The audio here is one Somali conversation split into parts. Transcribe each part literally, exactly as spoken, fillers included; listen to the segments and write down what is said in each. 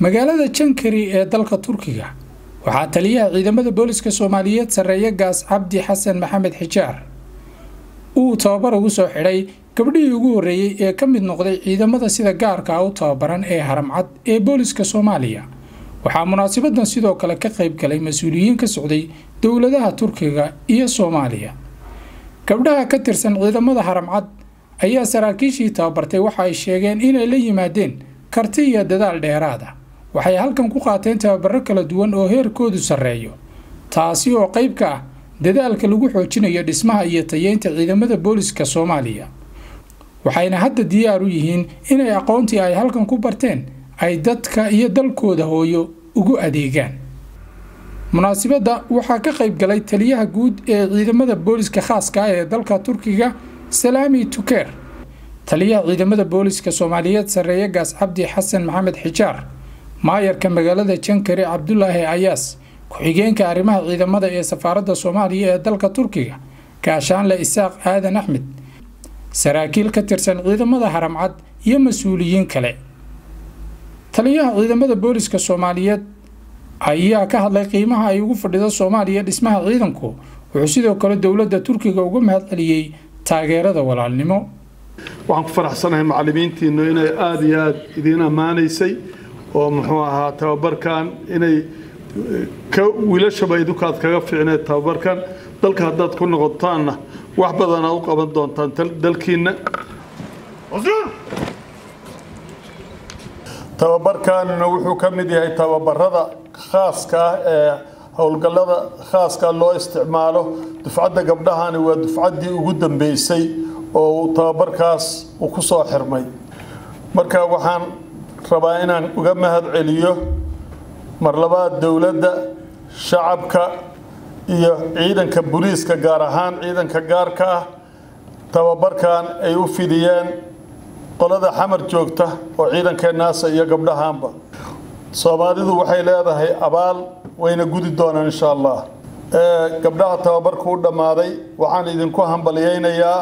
magaalada Chankari ee dalka Turkiga waxaa taliyaha ciidamada booliska Soomaaliyeed sareeya gaas Cabdi Xasan Maxamed Xijaar uu tababar ugu soo xiray gabadhii ugu horeeyay ee ka mid noqday ciidamada sida gaarka ah u tababaran ee Haramcad ee booliska Soomaaliya waxaa munaasabadan sidoo kale ka qayb galay mas'uuliyiin ka socday dawladaha Turkiga iyo Soomaaliya gabadha ka tirsan ciidamada Haramcad ayaa saraakiishii tababartay waxa ay sheegeen inay la yimaadeen karti iyo dadaal dheeraad ah waxay halkan ku qaateen tababaro kala duwan oo heerkoodu sareeyo taasi oo qayb ka ah dadaalka lagu xoojinayo dhismaha iyo tayeynta ciidamada booliska Soomaaliya waxayna hadda diyaar u yihiin inay aqoontii ay halkan ku barteen ay dadka iyo dalkooda hooyo ugu adeegaan munaasabada waxa ka qayb galay taliyaha guud ee ciidamada booliska khaaska ah ee dalka Turkiga Salami Tuker taliyaha ciidamada booliska Soomaaliyeed sareeya gaas Cabdi Xasan Maxamed Xijaar maayarka magaalada Chankari Cabdullaahi Ayaas ku xigeenka arrimaha ciidamada ee safaaradda Soomaaliya ee dalka Turkiga Kaashaanle Isaaq Aadan Axmed saraakiil ka tirsan ciidamada Haramcad iyo mas'uuliyiin kale taliyaha ciidamada booliska Soomaaliyeed ayaa ka hadlay qiimaha ay ugu fadhido Soomaaliya dhismaha ciidanku wuxuu sidoo kale dawladda Turkiga uga mahadceliyay taageerada walaalnimo waxaan ku faraxsanahay macallimiintiina inay aad iyo aad idin amaanaysay oo muxuu ahaa tababarkan inay ka wiilashaba idukaad kaga fiicnay tababarkan dalka haddaad ku noqotaanna wax badan aad u qaban doontaan dalkiina tababarkan wuxuu ka mid yahay tababarada khaaska ah ee howlgallada khaaska loo isticmaalo dufcadda gabdhahan waa dufcaddii ugu dambeysay oo tababarkaas uu ku soo xirmay marka waxaan rabaa inaan uga mahadceliyo mar labaad dawladda shacabka iyo ciidanka booliska gaar ahaan ciidanka gaarka ah tababarkan ay u fidiyeen qolada xamar joogta oo ciidankeennasa iyo gabdhahaanba Soomaalidu waxay leedahay abaal wayna gudi doonaan insha Allah ee gabdhaha tababarku u dhamaaday waxaan idinku hambaliyaynayaa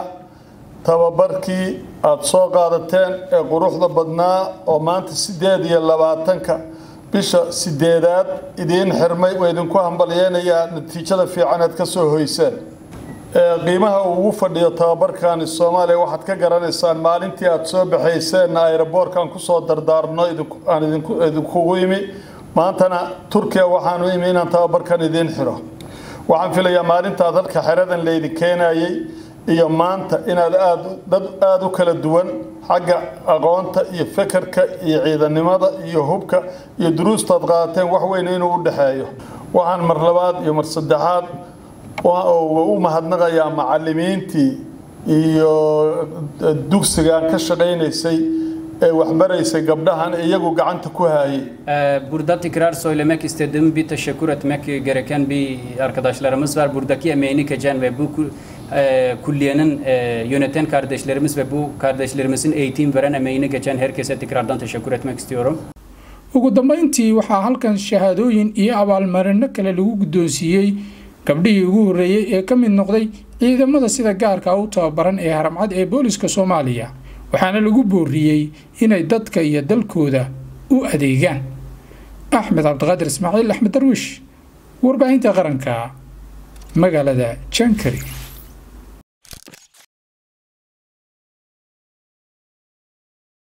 tababarkii aad soo qaadateen ee quruxda badnaa oo maanta sideed iyo labaatan ka bisha sideedaad idin xirmay way idinku hambaliyaynayaa natiijada fiican aad ka soo hoyseen ee qiimaha ugu fadhiyo tababarkan Soomaaliya waxaad ka garanaysaan maalintii aad soo baxayseen airboortkan ku soo dardaarno idinku aan idinku idinku yimi maantana Turkiga waxaan u yimi inaan tababarkan idin xiro waxaan filayaa maalinta dalka xiradan leedin keenayay iyo maanta inaad aad dad aad u kala duwan xagga aqoonta iyo fikirka iyo ciidanimada iyo hubka iyo duruusta qaateen wax weyn inuu u dhaxeeyo waxaan mar labaad iyo mar saddexaad oo mahadnaqaya macallimiintii iyo dugsigan ka shaqeynayay ee wax baraysay gabdhahan iyagu gacanta ku hayay burada tekrar söylemek istediğim bir teşekkür etmek gereken bir arkadaşlarımız var buradaki emeğini geçen ve bu kulliyenin yöneten kardeşlerimiz ve bu kardeşlerimizin eğitim veren emeğini geçen herkese tekrardan teşekkür etmek istiyorum ugu dambeyntii waxa halkan shahaadooyin iyo abaalmarinno kale lagu guddoonsiyay gabadhii ugu horeeyay ee ka mid noqday ciidamada sida gaarka ah u tababaran ee Haramcad ee booliska Soomaaliya waxaana lagu booriyay inay dadka iyo dalkooda u adeegaan Axmed Cabdiqaadir Ismaaciil Axmed Darwish warbaahinta qaranka magaalada Chankari.